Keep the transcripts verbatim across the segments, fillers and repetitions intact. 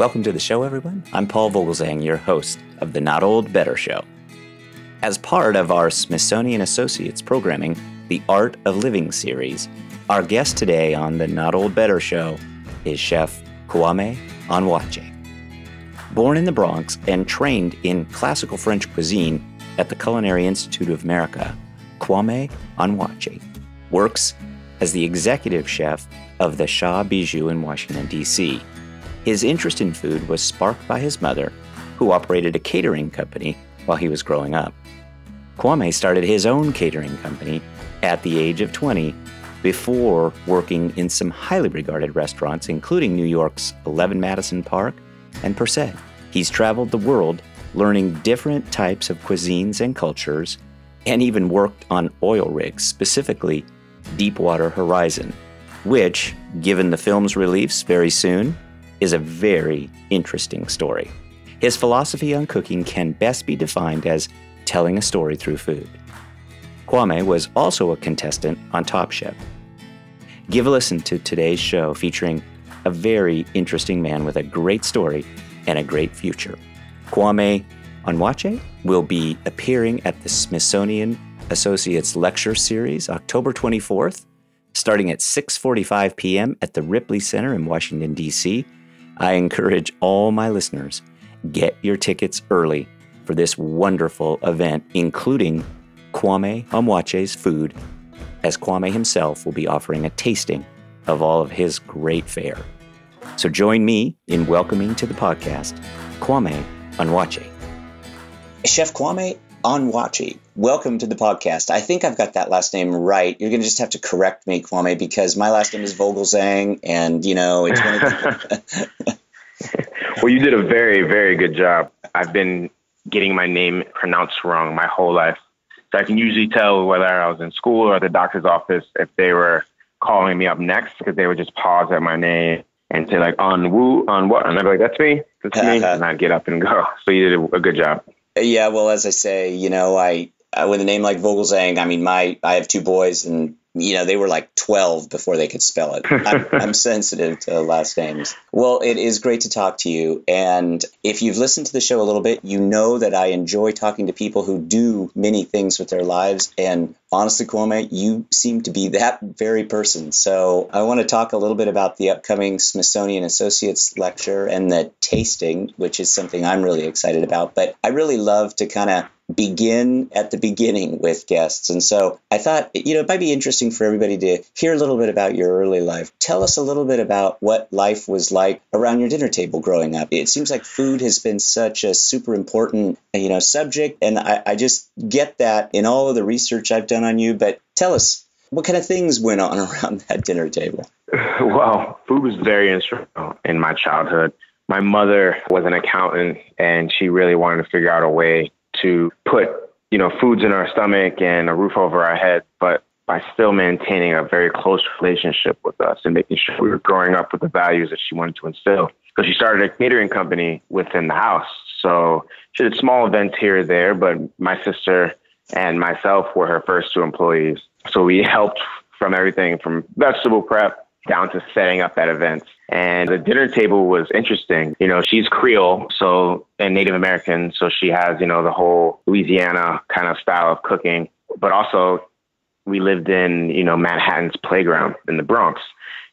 Welcome to the show, everyone. I'm Paul Vogelzang, your host of The Not Old Better Show. As part of our Smithsonian Associates programming, the Art of Living series, our guest today on The Not Old Better Show is Chef Kwame Onwuachi. Born in the Bronx and trained in classical French cuisine at the Culinary Institute of America, Kwame Onwuachi works as the executive chef of the Shaw Bijou in Washington, D C His interest in food was sparked by his mother, who operated a catering company while he was growing up. Kwame started his own catering company at the age of twenty before working in some highly regarded restaurants, including New York's Eleven Madison Park and Per Se. He's traveled the world learning different types of cuisines and cultures, and even worked on oil rigs, specifically Deepwater Horizon, which, given the film's release very soon, is a very interesting story. His philosophy on cooking can best be defined as telling a story through food. Kwame was also a contestant on Top Chef. Give a listen to today's show featuring a very interesting man with a great story and a great future. Kwame Onwuachi will be appearing at the Smithsonian Associates Lecture Series October twenty-fourth, starting at six forty-five p m at the Ripley Center in Washington, D C I encourage all my listeners, get your tickets early for this wonderful event, including Kwame Onwuachi's food, as Kwame himself will be offering a tasting of all of his great fare. So join me in welcoming to the podcast Kwame Onwuachi. Chef Kwame Onwuachi, welcome to the podcast. I think I've got that last name right. You're going to just have to correct me, Kwame, because my last name is Vogelzang, and, you know, it's one of Well, you did a very, very good job. I've been getting my name pronounced wrong my whole life. So I can usually tell whether I was in school or at the doctor's office if they were calling me up next, because they would just pause at my name and say, like, on woo, on what? And I'd be like, that's me, that's me. And I'd get up and go. So you did a good job. Yeah, well, as I say, you know, I, I with a name like Vogelzang, I mean, my I have two boys, and, you know, they were like twelve before they could spell it. I'm, I'm sensitive to last names. Well, it is great to talk to you. And if you've listened to the show a little bit, you know that I enjoy talking to people who do many things with their lives. And honestly, Kwame, you seem to be that very person. So I want to talk a little bit about the upcoming Smithsonian Associates Lecture and the tasting, which is something I'm really excited about. But I really love to kind of begin at the beginning with guests. And so I thought, you know, it might be interesting for everybody to hear a little bit about your early life. Tell us a little bit about what life was like around your dinner table growing up. It seems like food has been such a super important, you know, subject. And I, I just get that in all of the research I've done on you. But tell us, what kind of things went on around that dinner table? Well, food was very instrumental in my childhood. My mother was an accountant, and she really wanted to figure out a way to put, you know, foods in our stomach and a roof over our head, but by still maintaining a very close relationship with us and making sure we were growing up with the values that she wanted to instill. So she started a catering company within the house. So she did small events here or there, but my sister and myself were her first two employees. So we helped from everything from vegetable prep down to setting up that event. And the dinner table was interesting. You know, she's Creole, so, and Native American, so she has, you know, the whole Louisiana kind of style of cooking. But also, we lived in, you know, Manhattan's playground in the Bronx.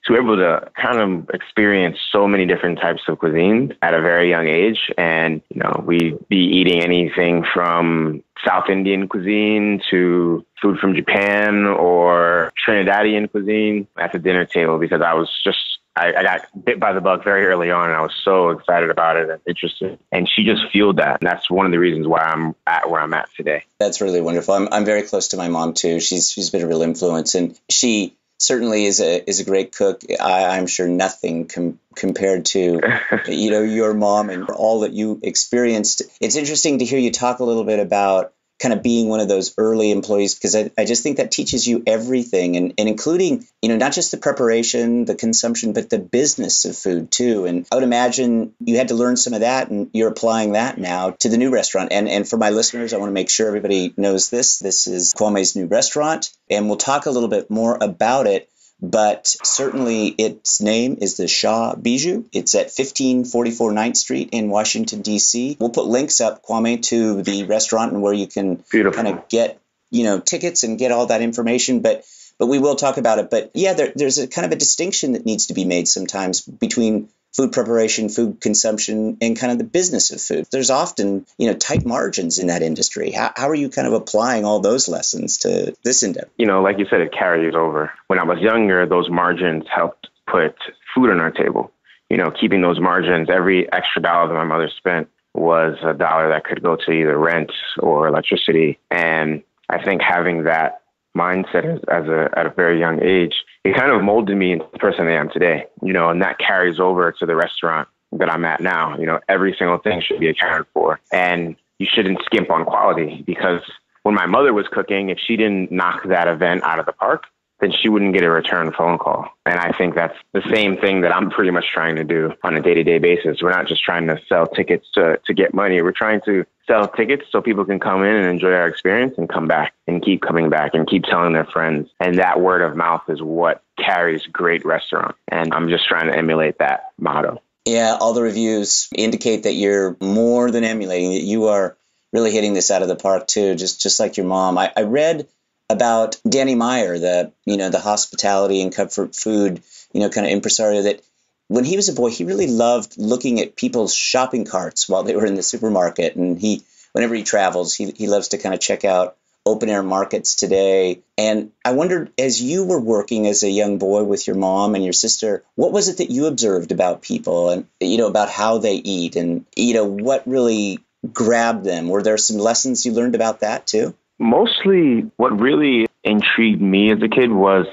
So we were able to kind of experience so many different types of cuisines at a very young age. And, you know, we'd be eating anything from South Indian cuisine to food from Japan or Trinidadian cuisine at the dinner table, because I was just, I, I got bit by the bug very early on, and I was so excited about it and interested. And she just fueled that. And that's one of the reasons why I'm at where I'm at today. That's really wonderful. I'm, I'm very close to my mom, too. She's She's been a real influence. And she certainly is a is a great cook. I, I'm sure nothing com- compared to, you know, your mom and all that you experienced. It's interesting to hear you talk a little bit about kind of being one of those early employees, because I, I just think that teaches you everything, and, and including, you know, not just the preparation, the consumption, but the business of food too. And I would imagine you had to learn some of that, and you're applying that now to the new restaurant. And and for my listeners, I want to make sure everybody knows this. This is Kwame's new restaurant, and we'll talk a little bit more about it. But certainly its name is the Shaw Bijou. It's at fifteen forty-four ninth Street in Washington, D C. We'll put links up, Kwame, to the restaurant and where you can kind of get, you know, tickets and get all that information. But but we will talk about it. But yeah, there, there's a kind of a distinction that needs to be made sometimes between food preparation, food consumption, and kind of the business of food. There's often, you know, tight margins in that industry. How, how are you kind of applying all those lessons to this endeavor? You know, like you said, it carries over. When I was younger, those margins helped put food on our table. You know, keeping those margins, every extra dollar that my mother spent was a dollar that could go to either rent or electricity. And I think having that mindset as a at a very young age, it kind of molded me into the person I am today, you know, and that carries over to the restaurant that I'm at now. You know, every single thing should be accounted for, and you shouldn't skimp on quality, because when my mother was cooking, if she didn't knock that event out of the park, then she wouldn't get a return phone call. And I think that's the same thing that I'm pretty much trying to do on a day-to-day basis. We're not just trying to sell tickets to, to get money. We're trying to sell tickets so people can come in and enjoy our experience and come back and keep coming back and keep telling their friends. And that word of mouth is what carries great restaurants. And I'm just trying to emulate that motto. Yeah, all the reviews indicate that you're more than emulating, that you are really hitting this out of the park too, just, just like your mom. I, I read about Danny Meyer, the, you know, the hospitality and comfort food, you know, kind of impresario, that when he was a boy, he really loved looking at people's shopping carts while they were in the supermarket. And he, whenever he travels, he, he loves to kind of check out open air markets today. And I wondered, as you were working as a young boy with your mom and your sister, what was it that you observed about people and, you know, about how they eat and, you know, what really grabbed them? Were there some lessons you learned about that too? Mostly what really intrigued me as a kid was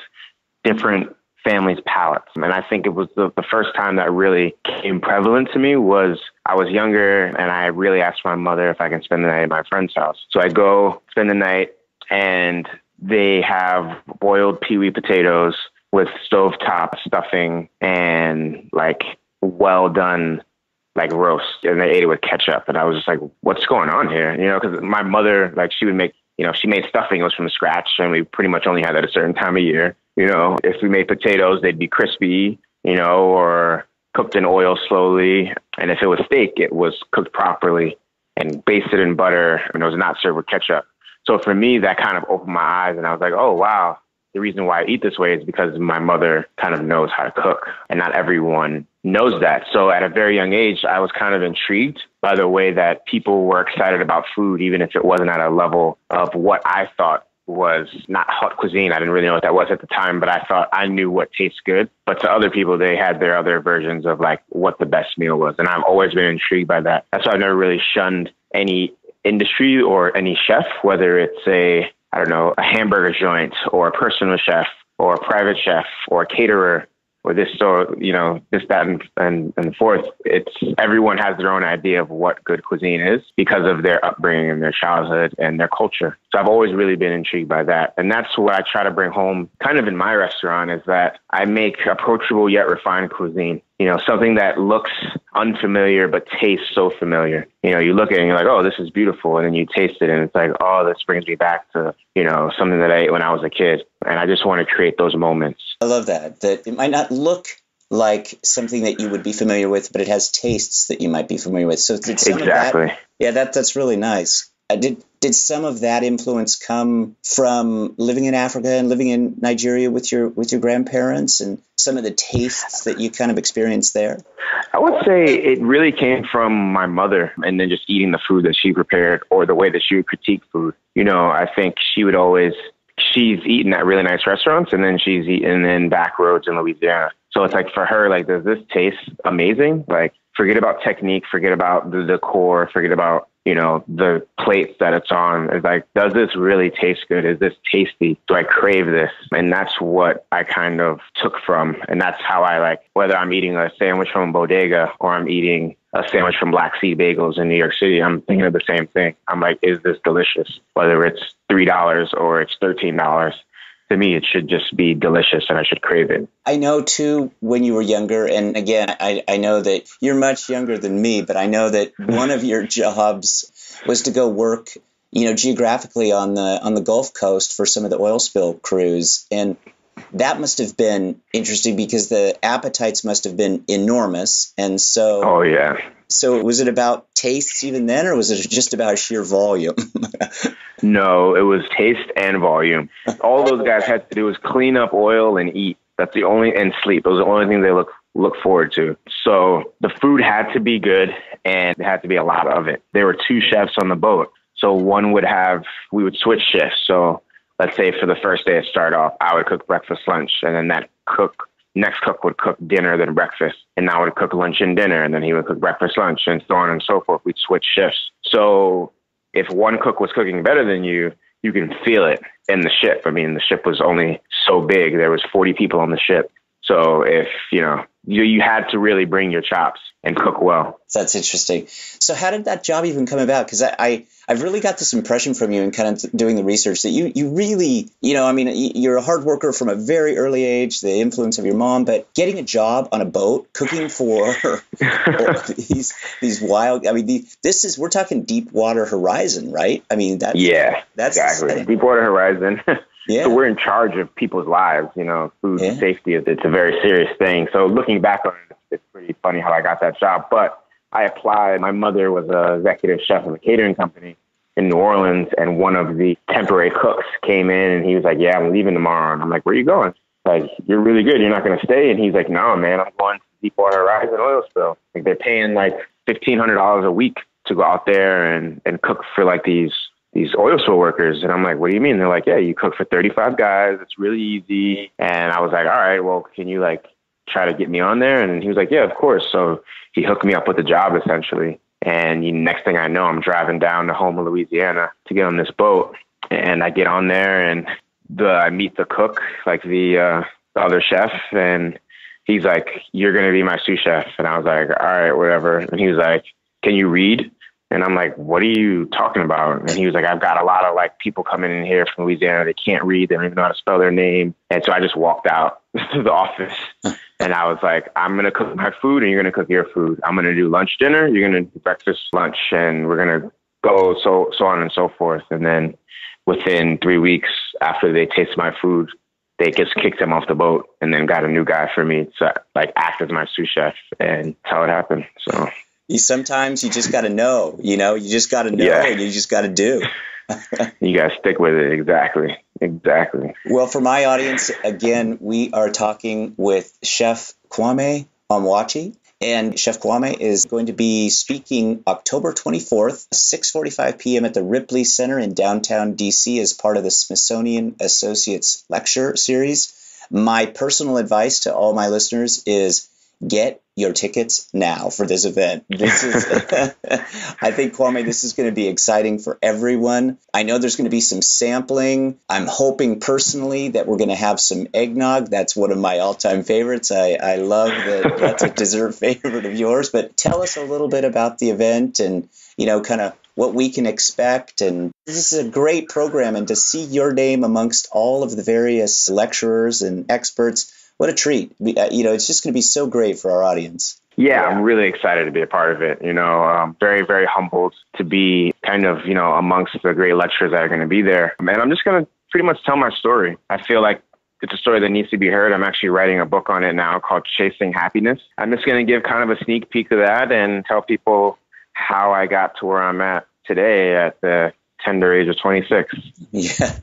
different families' palates. And I think it was the, the first time that really came prevalent to me was I was younger and I really asked my mother if I can spend the night at my friend's house. So I go spend the night and they have boiled peewee potatoes with stovetop stuffing and like well done like roast. And they ate it with ketchup. And I was just like, what's going on here? You know, because my mother, like she would make, you know, she made stuffing. It was from scratch, and we pretty much only had that a certain time of year. You know, if we made potatoes, they'd be crispy, you know, or cooked in oil slowly. And if it was steak, it was cooked properly and basted in butter, and it was not served with ketchup. So for me, that kind of opened my eyes, and I was like, oh, wow. The reason why I eat this way is because my mother kind of knows how to cook, and not everyone knows that. So at a very young age, I was kind of intrigued by the way that people were excited about food, even if it wasn't at a level of what I thought was not haute cuisine. I didn't really know what that was at the time, but I thought I knew what tastes good. But to other people, they had their other versions of like what the best meal was. And I've always been intrigued by that. That's why I've never really shunned any industry or any chef, whether it's a I don't know, a hamburger joint or a personal chef or a private chef or a caterer or this, or, you know, this, that, and, and, and forth. It's everyone has their own idea of what good cuisine is because of their upbringing and their childhood and their culture. So I've always really been intrigued by that. And that's what I try to bring home kind of in my restaurant is that I make approachable yet refined cuisine, you know, something that looks unfamiliar but tastes so familiar. You know, you look at it and you're like, oh, this is beautiful. And then you taste it and it's like, oh, this brings me back to, you know, something that I ate when I was a kid. And I just want to create those moments. I love that, that it might not look like something that you would be familiar with, but it has tastes that you might be familiar with. So did some exactly. of that, yeah, that, that's really nice. I did, did some of that influence come from living in Africa and living in Nigeria with your with your grandparents and some of the tastes that you kind of experienced there? I would say it really came from my mother and then just eating the food that she prepared or the way that she would critique food. You know, I think she would always, she's eaten at really nice restaurants and then she's eaten in back roads in Louisiana. So it's like for her, like, does this taste amazing? Like, forget about technique, forget about the decor, forget about, you know, the plates that it's on. It's like, does this really taste good? Is this tasty? Do I crave this? And that's what I kind of took from. And that's how I like, whether I'm eating a sandwich from a bodega or I'm eating a sandwich from Black Seed Bagels in New York City, I'm thinking of the same thing. I'm like, is this delicious? Whether it's three dollars or it's thirteen dollars, to me, it should just be delicious and I should crave it. I know, too, when you were younger, and again, I, I know that you're much younger than me, but I know that one of your jobs was to go work, you know, geographically on the on the Gulf Coast for some of the oil spill crews. And that must have been interesting because the appetites must have been enormous. And so, oh yeah. So was it about tastes even then, or was it just about sheer volume? No, it was taste and volume. All those guys had to do was clean up oil and eat. That's the only, and sleep. Those are the only things they look look forward to. So the food had to be good, and it had to be a lot of it. There were two chefs on the boat. So one would have, we would switch shifts. So let's say for the first day to start off, I would cook breakfast, lunch, and then that cook, next cook would cook dinner, then breakfast, and I would cook lunch and dinner, and then he would cook breakfast, lunch, and so on and so forth. We'd switch shifts. So if one cook was cooking better than you, you can feel it in the ship. I mean, the ship was only so big. There was forty people on the ship. So if, you know, you, you had to really bring your chops and cook well. That's interesting. So how did that job even come about? Because I, I, I've really got this impression from you and kind of doing the research that you, you really, you know, I mean, you're a hard worker from a very early age, the influence of your mom, but getting a job on a boat, cooking for these these wild, I mean, the, this is, we're talking Deepwater Horizon, right? I mean, that's, yeah, that's exactly. Deepwater Horizon. Yeah. So we're in charge of people's lives, you know, food yeah. safety, it's a very serious thing. So looking back on it, it's pretty funny how I got that job, but I applied. My mother was an executive chef of a catering company in New Orleans, and one of the temporary cooks came in, and he was like, yeah, I'm leaving tomorrow. And I'm like, where are you going? Like, you're really good. You're not going to stay. And he's like, no, man, I'm going to Deepwater Horizon oil spill. Like, they're paying like fifteen hundred dollars a week to go out there and, and cook for like these these oil spill workers. And I'm like, what do you mean? They're like, yeah, you cook for thirty-five guys. It's really easy. And I was like, all right, well, can you like try to get me on there? And he was like, yeah, of course. So he hooked me up with a job essentially. And you, next thing I know, I'm driving down to Houma, Louisiana to get on this boat. And I get on there and the, I meet the cook, like the, uh, the other chef. And he's like, you're going to be my sous chef. And I was like, all right, whatever. And he was like, can you read? And I'm like, what are you talking about? And he was like, I've got a lot of like people coming in here from Louisiana. They can't read. They don't even know how to spell their name. And so I just walked out to the office. And I was like, I'm going to cook my food and you're going to cook your food. I'm going to do lunch, dinner. You're going to do breakfast, lunch, and we're going to go so so on and so forth. And then within three weeks after they taste my food, they just kicked him off the boat and then got a new guy for me to like act as my sous chef. And that's how it happened. So you, sometimes you just got to know, you know, you just got to know yeah. and you just got to do. You got to stick with it. Exactly. Exactly. Well, for my audience, again, we are talking with Chef Kwame Onwuachi, and Chef Kwame is going to be speaking October twenty-fourth, six forty-five p.m. at the Ripley Center in downtown D C as part of the Smithsonian Associates Lecture Series. My personal advice to all my listeners is get your tickets now for this event. This is, I think, Kwame, this is going to be exciting for everyone. I know there's going to be some sampling. I'm hoping personally that we're going to have some eggnog. That's one of my all-time favorites. I, I love that. That's a dessert favorite of yours. But tell us a little bit about the event and, you know, kind of what we can expect. And this is a great program. And to see your name amongst all of the various lecturers and experts, what a treat. You know, it's just going to be so great for our audience. Yeah, yeah. I'm really excited to be a part of it. You know, I'm very, very humbled to be kind of, you know, amongst the great lecturers that are going to be there. And I'm just going to pretty much tell my story. I feel like it's a story that needs to be heard. I'm actually writing a book on it now called Chasing Happiness. I'm just going to give kind of a sneak peek of that and tell people how I got to where I'm at today at the tender age of twenty-six. Yeah.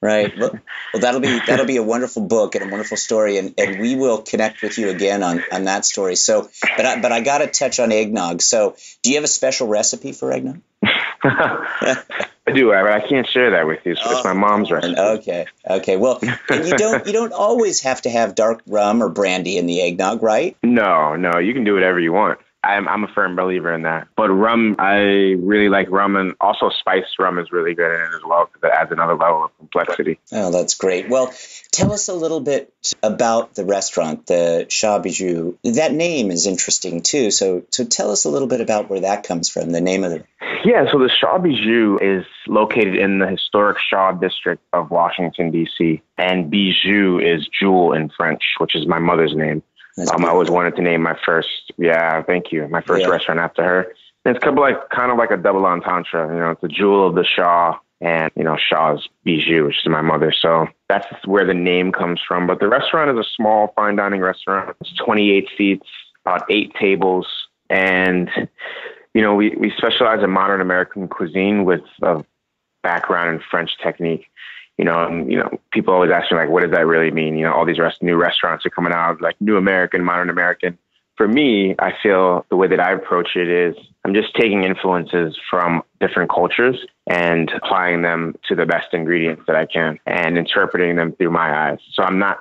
Right. Well, that'll be that'll be a wonderful book and a wonderful story. And, and we will connect with you again on, on that story. So but I, but I got to touch on eggnog. So do you have a special recipe for eggnog? I do, but I can't share that with you. So oh, it's my mom's recipe. Okay. Okay. Well, and you don't you don't always have to have dark rum or brandy in the eggnog, right? No, no. You can do whatever you want. I'm, I'm a firm believer in that. But rum, I really like rum, and also spiced rum is really good in it as well because it adds another level of complexity. Oh, that's great. Well, tell us a little bit about the restaurant, the Shaw Bijou. That name is interesting too. So, so tell us a little bit about where that comes from, the name of it. Yeah, so the Shaw Bijou is located in the historic Shaw district of Washington, D C, and Bijou is jewel in French, which is my mother's name. Um, I always wanted to name my first, yeah, thank you, my first yeah. restaurant after her. And it's kind of like, kind of like a double entendre, you know, it's a jewel of the Shaw, and, you know, Shaw's Bijou, which is my mother. So that's where the name comes from. But the restaurant is a small fine dining restaurant. It's twenty-eight seats, about eight tables. And, you know, we, we specialize in modern American cuisine with a background in French technique. You know, and, you know, people always ask me, like, what does that really mean? You know, all these rest- new restaurants are coming out, like new American, modern American. For me, I feel the way that I approach it is I'm just taking influences from different cultures and applying them to the best ingredients that I can and interpreting them through my eyes. So I'm not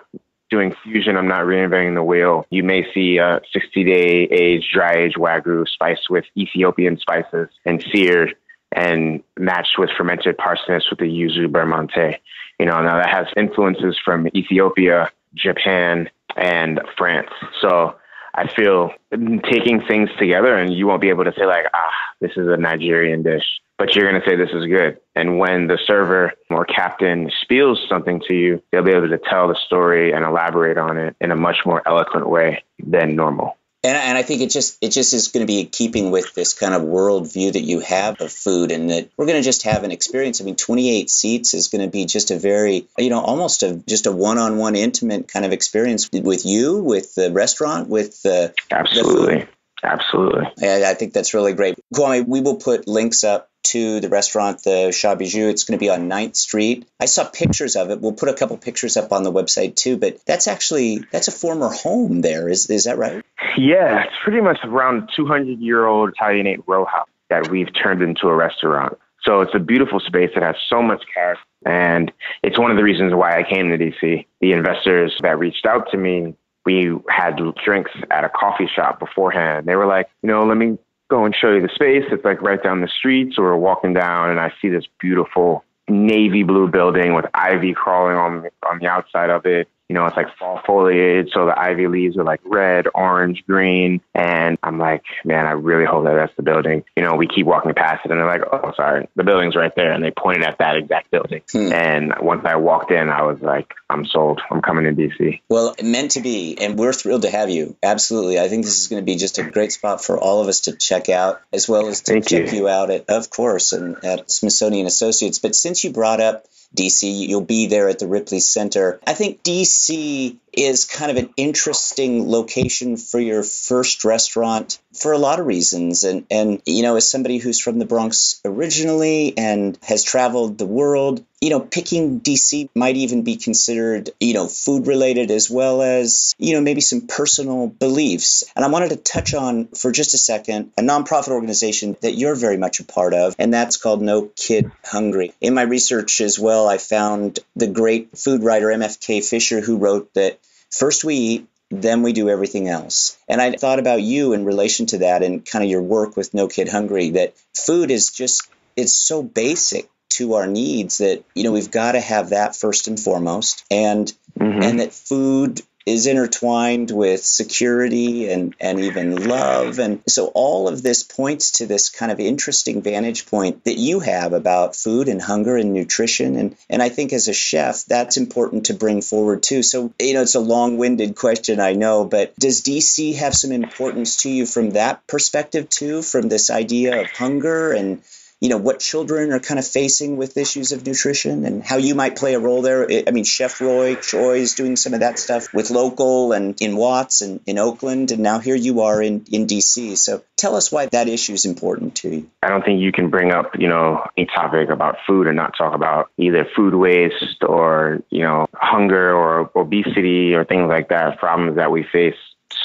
doing fusion. I'm not reinventing the wheel. You may see a sixty-day aged, dry-aged Wagyu spiced with Ethiopian spices and seared and matched with fermented parsnips with the yuzu bermente. You know, now that has influences from Ethiopia, Japan, and France. So I feel taking things together, and you won't be able to say like, ah, this is a Nigerian dish, but you're going to say this is good. And when the server or captain spiels something to you, they'll be able to tell the story and elaborate on it in a much more eloquent way than normal. And, and I think it just it just is going to be in keeping with this kind of worldview that you have of food, and that we're going to just have an experience. I mean, twenty-eight seats is going to be just a very, you know, almost a just a one-on-one intimate kind of experience with you, with the restaurant, with the Absolutely. The food. Absolutely. I, I think that's really great. Kwame, we will put links up to the restaurant, the Shaw Bijou. It's going to be on ninth Street. I saw pictures of it. We'll put a couple pictures up on the website too, but that's actually, that's a former home there. Is is that right? Yeah, it's pretty much around a two hundred year old Italianate row house that we've turned into a restaurant. So it's a beautiful space that has so much character. And it's one of the reasons why I came to D C. The investors that reached out to me, we had drinks at a coffee shop beforehand. They were like, you know, let me go and show you the space. It's like right down the street. So we're walking down and I see this beautiful navy blue building with ivy crawling on the, on the outside of it. You know, it's like fall foliage. So the ivy leaves are like red, orange, green. And I'm like, man, I really hope that that's the building. You know, we keep walking past it and they're like, oh, sorry, the building's right there. And they pointed at that exact building. Hmm. And once I walked in, I was like, I'm sold. I'm coming to D C. Well, meant to be. And we're thrilled to have you. Absolutely. I think this is going to be just a great spot for all of us to check out, as well as to Thank check you. you out at, of course, and at Smithsonian Associates. But since you brought up D C, you'll be there at the Ripley Center. I think D C is kind of an interesting location for your first restaurant for a lot of reasons. And, and you know, as somebody who's from the Bronx originally and has traveled the world, you know, picking D C might even be considered, you know, food related as well as, you know, maybe some personal beliefs. And I wanted to touch on for just a second a nonprofit organization that you're very much a part of, and that's called No Kid Hungry. In my research as well, I found the great food writer M F K Fisher, who wrote that first we eat, then we do everything else. And I thought about you in relation to that and kind of your work with No Kid Hungry, that food is just, it's so basic to our needs that, you know, we've got to have that first and foremost. And mm-hmm. and that food is intertwined with security and, and even love. And so all of this points to this kind of interesting vantage point that you have about food and hunger and nutrition. And, and I think as a chef, that's important to bring forward too. So, you know, it's a long-winded question, I know, but does D C have some importance to you from that perspective too, from this idea of hunger and, you know, what children are kind of facing with issues of nutrition and how you might play a role there? I mean, Chef Roy Choi is doing some of that stuff with Local and in Watts and in Oakland. And now here you are in, in D C. So tell us why that issue is important to you. I don't think you can bring up, you know, a topic about food and not talk about either food waste or, you know, hunger or obesity or things like that, problems that we face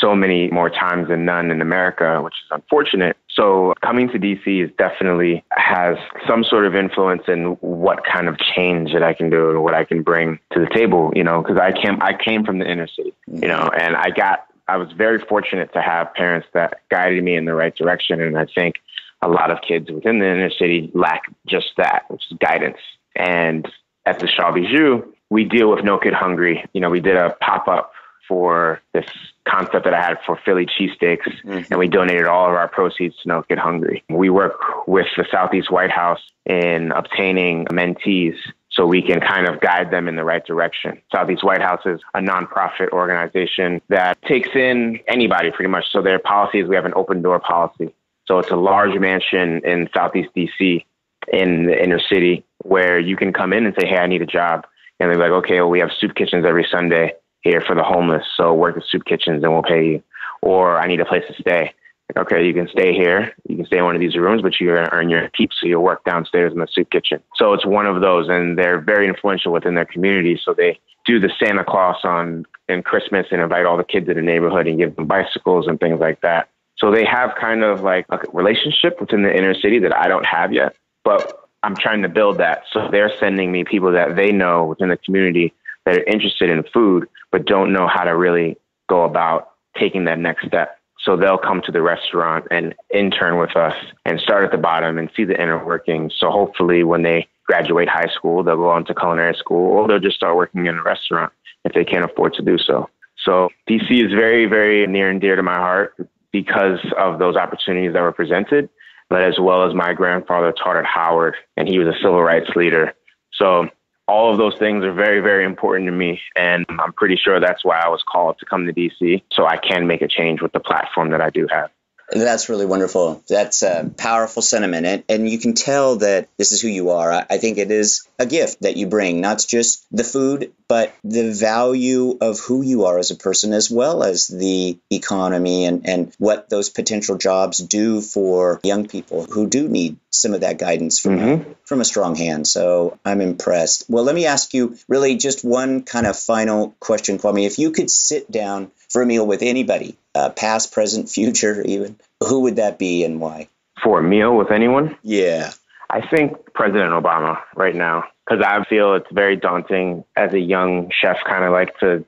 so many more times than none in America, which is unfortunate. So coming to D C is definitely has some sort of influence in what kind of change that I can do and what I can bring to the table, you know, because I came, I came from the inner city, you know, and I got, I was very fortunate to have parents that guided me in the right direction. And I think a lot of kids within the inner city lack just that, which is guidance. And at the Shaw Bijou, we deal with No Kid Hungry. You know, we did a pop-up for this concept that I had for Philly cheesesteaks, mm-hmm. and we donated all of our proceeds to No Kid Hungry. We work with the Southeast White House in obtaining mentees so we can kind of guide them in the right direction. Southeast White House is a nonprofit organization that takes in anybody pretty much. So their policy is we have an open door policy. So it's a large mansion in Southeast D C in the inner city where you can come in and say, hey, I need a job. And they're like, okay, well, we have soup kitchens every Sunday here for the homeless. So work at soup kitchens and we'll pay you. Or I need a place to stay. Like, okay, you can stay here. You can stay in one of these rooms, but you're going to earn your keep. So you'll work downstairs in the soup kitchen. So it's one of those, and they're very influential within their community. So they do the Santa Claus on and Christmas and invite all the kids in the neighborhood and give them bicycles and things like that. So they have kind of like a relationship within the inner city that I don't have yet, but I'm trying to build that. So they're sending me people that they know within the community that are interested in food, but don't know how to really go about taking that next step. So they'll come to the restaurant and intern with us and start at the bottom and see the inner workings. So hopefully when they graduate high school, they'll go on to culinary school, or they'll just start working in a restaurant if they can't afford to do so. So D C is very, very near and dear to my heart because of those opportunities that were presented, but as well as my grandfather taught at Howard and he was a civil rights leader. So all of those things are very, very important to me. And I'm pretty sure that's why I was called to come to D C so I can make a change with the platform that I do have. That's really wonderful. That's a powerful sentiment. And, and you can tell that this is who you are. I, I think it is a gift that you bring, not just the food, but the value of who you are as a person, as well as the economy and, and what those potential jobs do for young people who do need some of that guidance from, mm-hmm. from a strong hand. So I'm impressed. Well, let me ask you really just one kind of final question, Kwame. If you could sit down for a meal with anybody, uh, past, present, future, even, who would that be and why? For a meal with anyone? Yeah. I think President Obama right now, because I feel it's very daunting as a young chef, kind of like to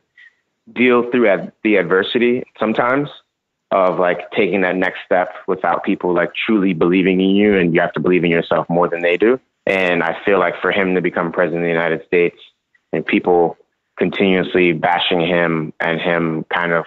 deal through ad- the adversity sometimes of like taking that next step without people like truly believing in you, and you have to believe in yourself more than they do. And I feel like for him to become president of the United States and people continuously bashing him and him kind of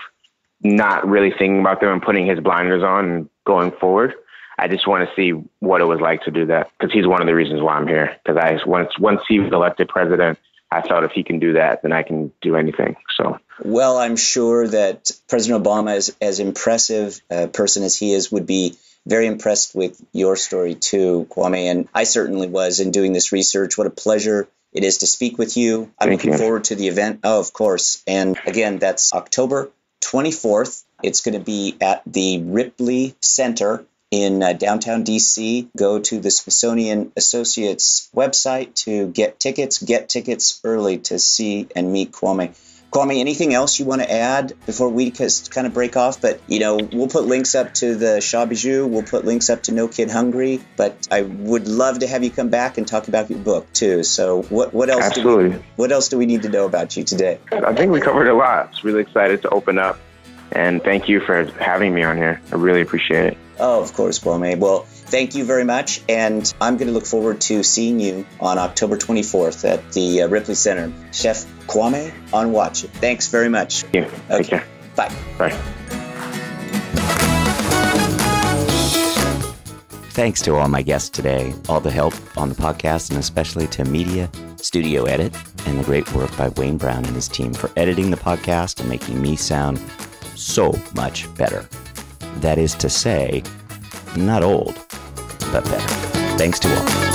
not really thinking about them and putting his blinders on and going forward. I just want to see what it was like to do that, because he's one of the reasons why I'm here. Because I once once he was elected president, I thought if he can do that, then I can do anything. So, well, I'm sure that President Obama, is as impressive a person as he is, would be very impressed with your story too, Kwame. And I certainly was in doing this research. What a pleasure it is to speak with you. I'm Thank looking you. forward to the event. Oh, of course. And again, that's October twenty-fourth. It's going to be at the Ripley Center in uh, downtown D C. Go to the Smithsonian Associates website to get tickets. Get tickets early to see and meet Kwame. Kwame, anything else you want to add before we kind of break off? But, you know, we'll put links up to the Shaw Bijou. We'll put links up to No Kid Hungry. But I would love to have you come back and talk about your book, too. So what, what else Absolutely. do we, what else do we need to know about you today? I think we covered a lot. It's really excited to open up. And thank you for having me on here. I really appreciate it. Oh, of course, Kwame. Well, thank you very much. And I'm going to look forward to seeing you on October twenty-fourth at the uh, Ripley Center. Chef Kwame Onwuachi. Thanks very much. Thank you. Okay. Take care. Bye. Bye. Thanks to all my guests today, all the help on the podcast, and especially to media, studio edit, and the great work by Wayne Brown and his team for editing the podcast and making me sound so much better. That is to say, not old, but better. Thanks to all.